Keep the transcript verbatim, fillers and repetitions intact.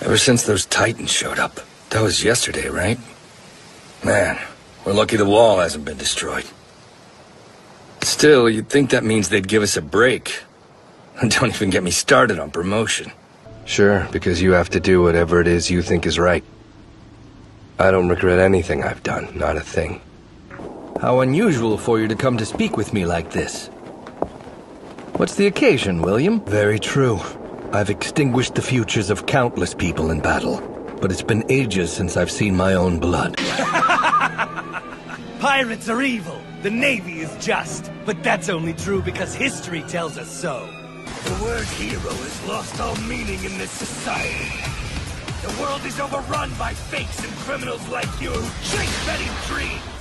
Ever since those Titans showed up. That was yesterday, right? Man, we're lucky the wall hasn't been destroyed. Still, you'd think that means they'd give us a break. Don't even get me started on promotion. Sure, because you have to do whatever it is you think is right. I don't regret anything I've done, not a thing. How unusual for you to come to speak with me like this. What's the occasion, William? Very true. I've extinguished the futures of countless people in battle, but it's been ages since I've seen my own blood. Pirates are evil, the Navy is just, but that's only true because history tells us so. The word hero has lost all meaning in this society. The world is overrun by fakes and criminals like you who chase petty dreams.